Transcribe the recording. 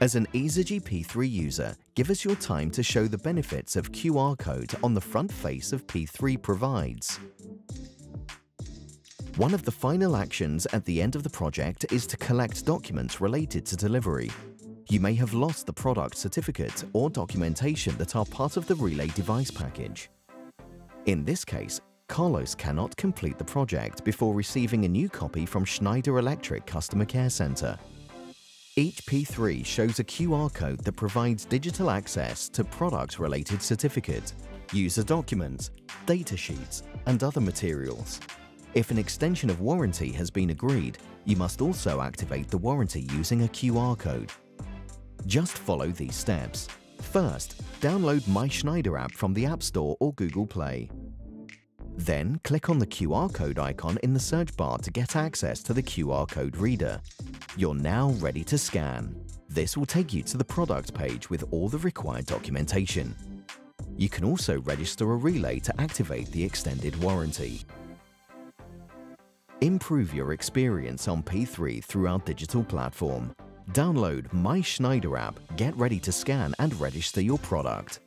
As an Easergy P3 user, give us your time to show the benefits of QR code on the front face of P3 provides. One of the final actions at the end of the project is to collect documents related to delivery. You may have lost the product certificate or documentation that are part of the relay device package. In this case, Carlos cannot complete the project before receiving a new copy from Schneider Electric Customer Care Center. Each P3 shows a QR code that provides digital access to product-related certificate, user documents, data sheets, and other materials. If an extension of warranty has been agreed, you must also activate the warranty using a QR code. Just follow these steps. First, download MySchneider app from the Appstore or Google Play. Then, click on the QR code icon in the search bar to get access to the QR code reader. You're now ready to scan. This will take you to the product page with all the required documentation. You can also register a relay to activate the extended warranty. Improve your experience on P3 through our digital platform. Download MySchneider app, get ready to scan and register your product.